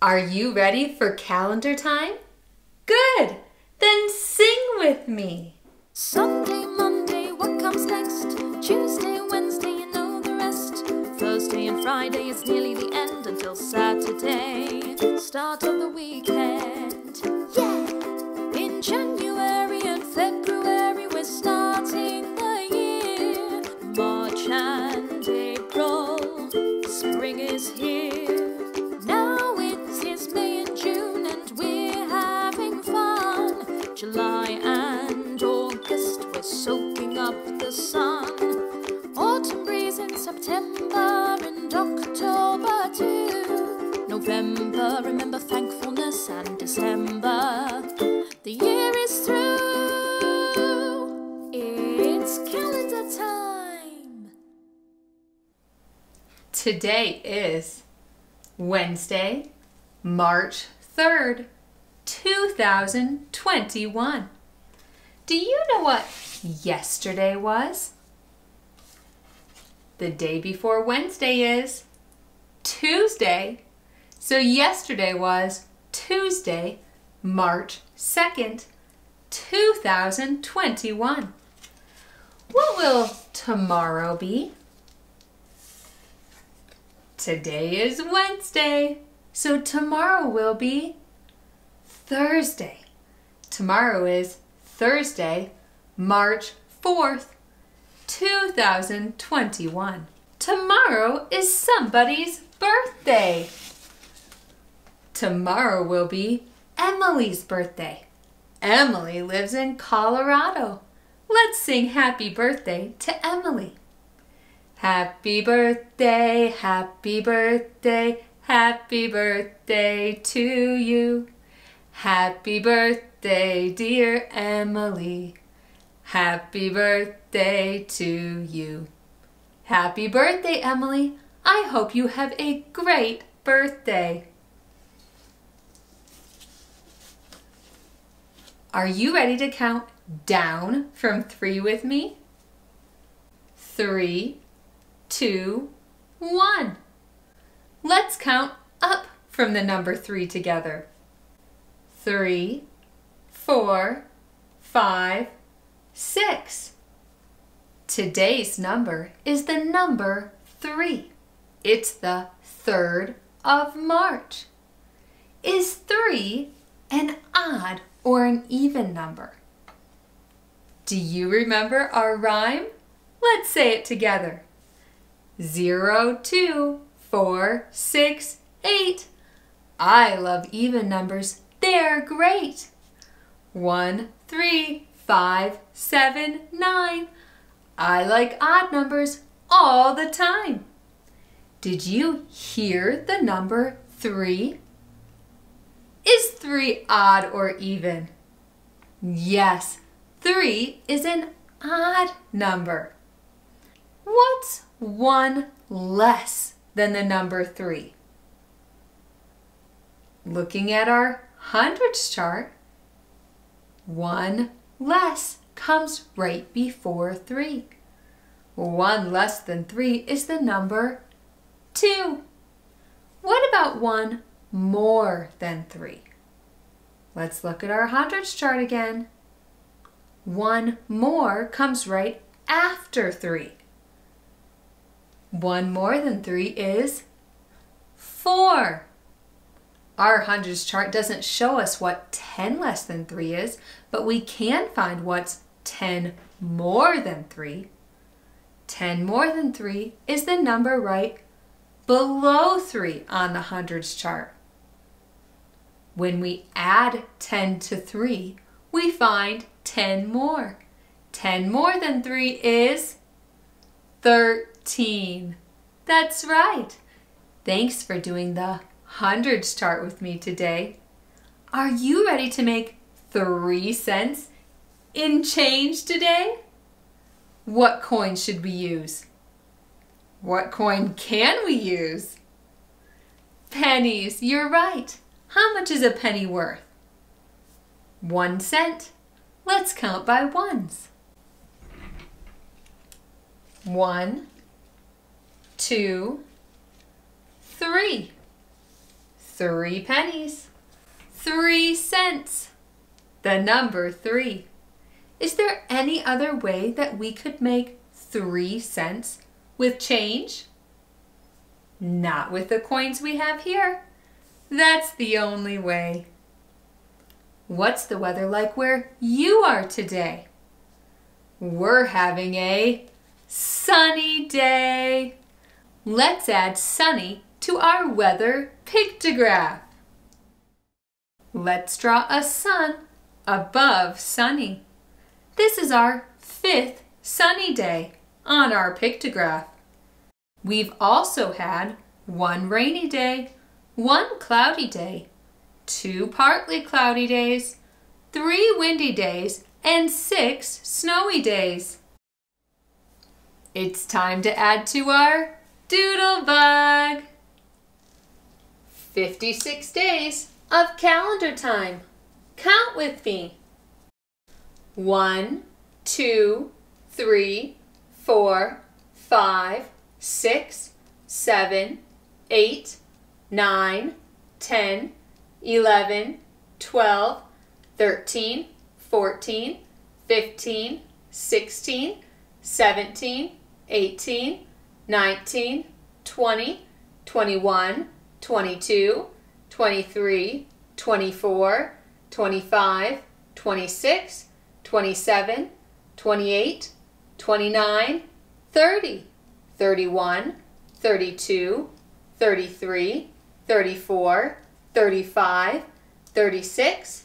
Are you ready for calendar time? Good! Then sing with me! Sunday, Monday, what comes next? Tuesday, Wednesday, you know the rest. Thursday and Friday, it's nearly the end until Saturday, start of the weekend. Yeah! In January and February, we're starting the year. March and April, spring is here. July and August, we're soaking up the sun. Autumn breeze in September and October too. November, remember thankfulness, and December, the year is through. It's calendar time. Today is Wednesday, March 3rd. 2021. Do you know what yesterday was? The day before Wednesday is Tuesday. So yesterday was Tuesday, March 2nd, 2021. What will tomorrow be? Today is Wednesday, so tomorrow will be Thursday. Tomorrow is Thursday, March 4th, 2021. Tomorrow is somebody's birthday. Tomorrow will be Emily's birthday. Emily lives in Colorado. Let's sing happy birthday to Emily. Happy birthday, happy birthday, happy birthday to you. Happy birthday, dear Emily. Happy birthday to you. Happy birthday, Emily. I hope you have a great birthday. Are you ready to count down from 3 with me? 3, 2, 1. Let's count up from the number 3 together. 3, 4, 5, 6. Today's number is the number 3. It's the 3rd of March. Is 3 an odd or an even number? Do you remember our rhyme? Let's say it together. 0, 2, 4, 6, 8. I love even numbers. They're great. 1, 3, 5, 7, 9. I like odd numbers all the time. Did you hear the number 3? Is 3 odd or even? Yes, 3 is an odd number. What's 1 less than the number 3? Looking at our hundreds chart, 1 less comes right before 3. 1 less than 3 is the number 2. What about 1 more than 3? Let's look at our hundreds chart again. 1 more comes right after 3. 1 more than 3 is 4. Our hundreds chart doesn't show us what 10 less than 3 is, but we can find what's 10 more than 3. 10 more than 3 is the number right below 3 on the hundreds chart. When we add 10 to 3, we find 10 more. 10 more than 3 is 13. That's right. Thanks for doing the hundreds chart with me today. Are you ready to make 3 cents in change today? What coin should we use? What coin can we use? Pennies, you're right. How much is a penny worth? 1 cent. Let's count by ones. 1, 2, 3. 3 pennies, 3 cents, the number 3. Is there any other way that we could make 3 cents with change? Not with the coins we have here. That's the only way. What's the weather like where you are today? We're having a sunny day. Let's add sunny to our weather pictograph. Let's draw a sun above sunny. This is our 5th sunny day on our pictograph. We've also had 1 rainy day, 1 cloudy day, 2 partly cloudy days, 3 windy days, and 6 snowy days. It's time to add to our doodle bug. 56 days of calendar time. Count with me. 1, 2, 3, 4, 5, 6, 7, 8, 9, 10, 11, 12, 13, 14, 15, 16, 17, 18, 19, 20, 21, 22, 23, 24, 25, 26, 27, 28, 29, 30, 31, 32, 33, 34, 35, 36.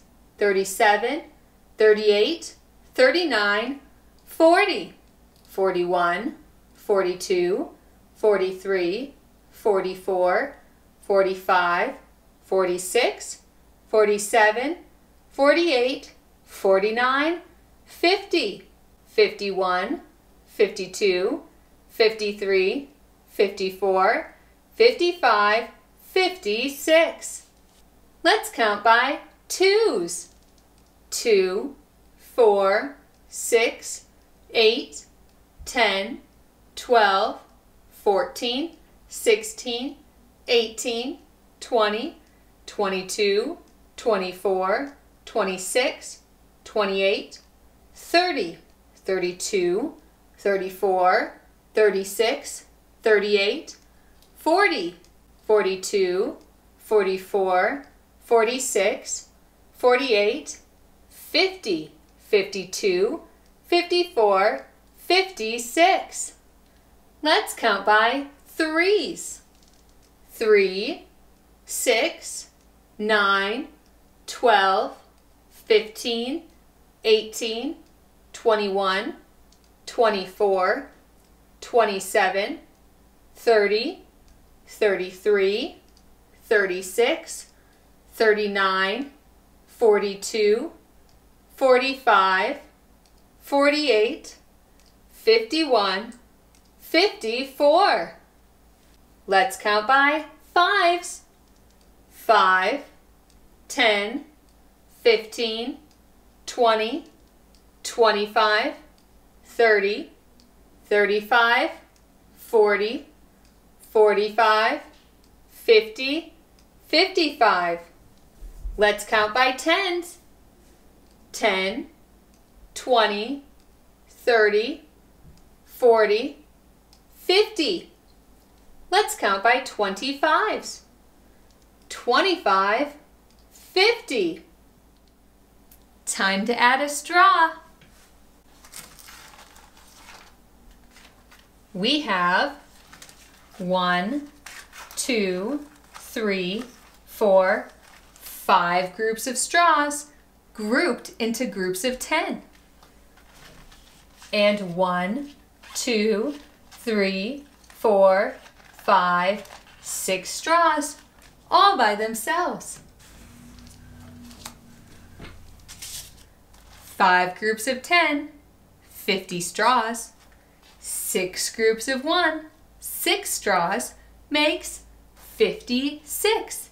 Let's count by 2s. 2, 2, 4, 6, 8, 10, 12, 14, 16, 18, 20, 22, 24, 26, 28, 30, 32, 34, 36, 38, 40, 42, 44, 56. Let's count by 3s. 3, 9, 12, 15, 18, 21, 24, 27, 30, 33, 36, 39, 42, 45, 48, 51, 54. Let's count by 5s. 5, 10, 15, 20, 25, 30, 35, 40, 45, 50, 55. Let's count by 10s. 10, 20, 30, 40, 50. Let's count by 25s. 25, 50. Time to add a straw. We have 1, 2, 3, 4, 5 groups of straws grouped into groups of 10. And 1, 2, 3, 4, 5, 6 straws all by themselves. 5 groups of 10, 50 straws. 6 groups of 1, 6 straws makes 56.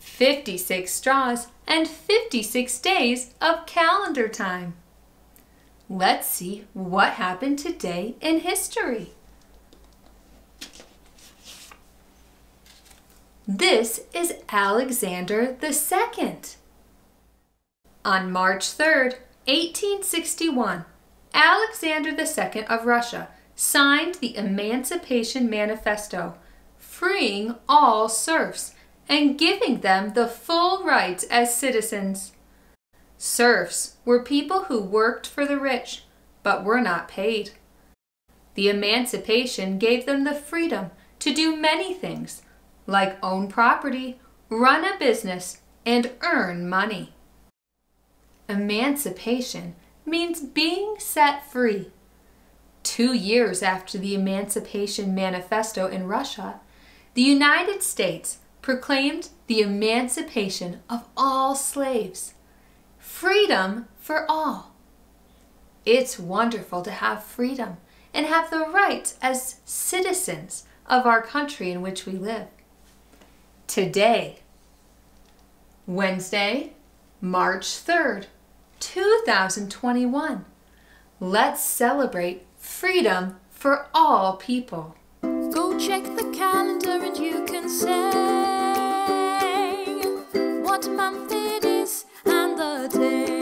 56 straws and 56 days of calendar time. Let's see what happened today in history. This is Alexander II. On March 3, 1861, Alexander II of Russia signed the Emancipation Manifesto, freeing all serfs and giving them the full rights as citizens. Serfs were people who worked for the rich, but were not paid. The emancipation gave them the freedom to do many things, like own property, run a business, and earn money. Emancipation means being set free. 2 years after the Emancipation Manifesto in Russia, the United States proclaimed the emancipation of all slaves. Freedom for all. It's wonderful to have freedom and have the rights as citizens of our country in which we live. Today, Wednesday, March 3rd, 2021, let's celebrate freedom for all people. Go check the calendar and you can say what month it is and the day.